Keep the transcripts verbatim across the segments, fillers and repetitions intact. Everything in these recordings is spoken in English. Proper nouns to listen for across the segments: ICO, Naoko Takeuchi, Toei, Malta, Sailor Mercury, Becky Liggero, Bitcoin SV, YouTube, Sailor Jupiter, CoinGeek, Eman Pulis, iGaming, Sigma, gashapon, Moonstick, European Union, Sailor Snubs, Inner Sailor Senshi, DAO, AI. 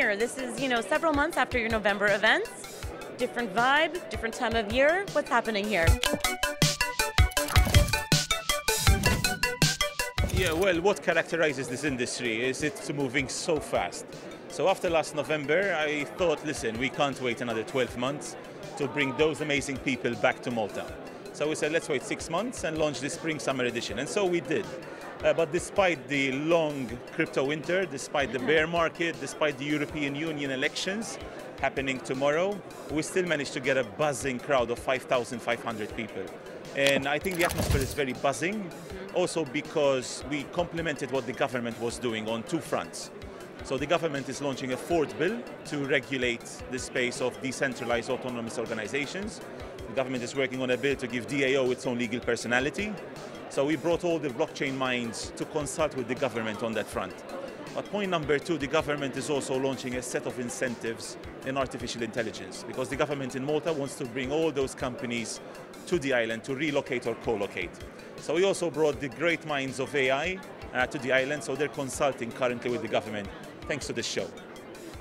here. This is, you know, several months after your November events. Different vibe, different time of year. What's happening here? Yeah, well, what characterizes this industry is it's moving so fast. So after last November, I thought, listen, we can't wait another twelve months to bring those amazing people back to Malta. So we said, let's wait six months and launch the spring-summer edition. And so we did. Uh, but despite the long crypto winter, despite the bear market, despite the European Union elections happening tomorrow, we still managed to get a buzzing crowd of five thousand five hundred people. And I think the atmosphere is very buzzing, also because we complemented what the government was doing on two fronts. So the government is launching a fourth bill to regulate the space of decentralized autonomous organizations. The government is working on a bill to give D A O its own legal personality. So we brought all the blockchain minds to consult with the government on that front. But point number two, the government is also launching a set of incentives in artificial intelligence, because the government in Malta wants to bring all those companies to the island to relocate or co-locate. So we also brought the great minds of A I uh, to the island, so they're consulting currently with the government, thanks to this show.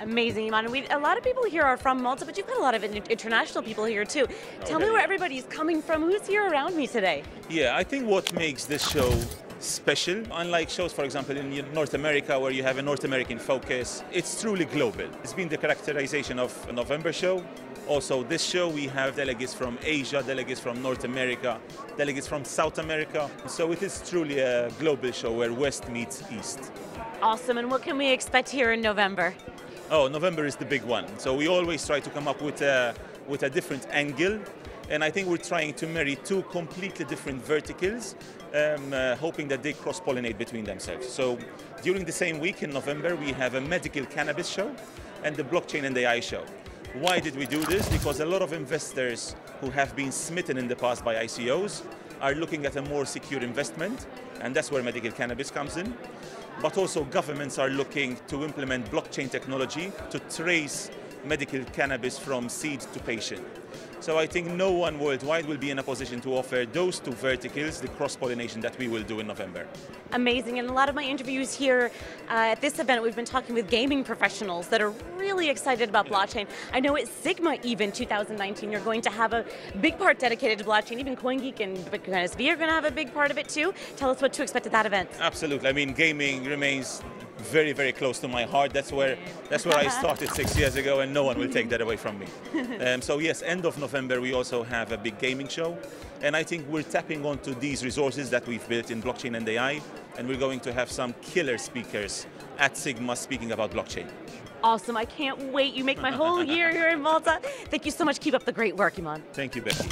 Amazing, Eman. We, a lot of people here are from Malta, but you've got a lot of international people here too. Oh, Tell me where everybody's coming from. Who's here around me today? Yeah, I think what makes this show special, unlike shows, for example, in North America, where you have a North American focus, it's truly global. It's been the characterization of a November show. Also, this show, we have delegates from Asia, delegates from North America, delegates from South America. So it is truly a global show where West meets East. Awesome. And what can we expect here in November? Oh, November is the big one. So we always try to come up with a, with a different angle. And I think we're trying to marry two completely different verticals, um, uh, hoping that they cross-pollinate between themselves. So during the same week in November, we have a medical cannabis show and the blockchain and A I show. Why did we do this? Because a lot of investors who have been smitten in the past by I C Os are looking at a more secure investment, and that's where medical cannabis comes in. But also governments are looking to implement blockchain technology to trace medical cannabis from seed to patient. So I think no one worldwide will be in a position to offer those two verticals the cross-pollination that we will do in November. Amazing, and a lot of my interviews here uh, at this event, we've been talking with gaming professionals that are really excited about yeah. blockchain. I know at Sigma even two thousand nineteen, you're going to have a big part dedicated to blockchain. Even CoinGeek and Bitcoin S V are going to have a big part of it too. Tell us what to expect at that event. Absolutely, I mean, gaming remains very, very close to my heart. That's where, that's where I started six years ago, and no one will take that away from me. Um, so yes, end of November, we also have a big gaming show. And I think we're tapping onto these resources that we've built in blockchain and A I, and we're going to have some killer speakers at Sigma speaking about blockchain. Awesome, I can't wait. You make my whole year here in Malta. Thank you so much. Keep up the great work, Eman. Thank you, Becky.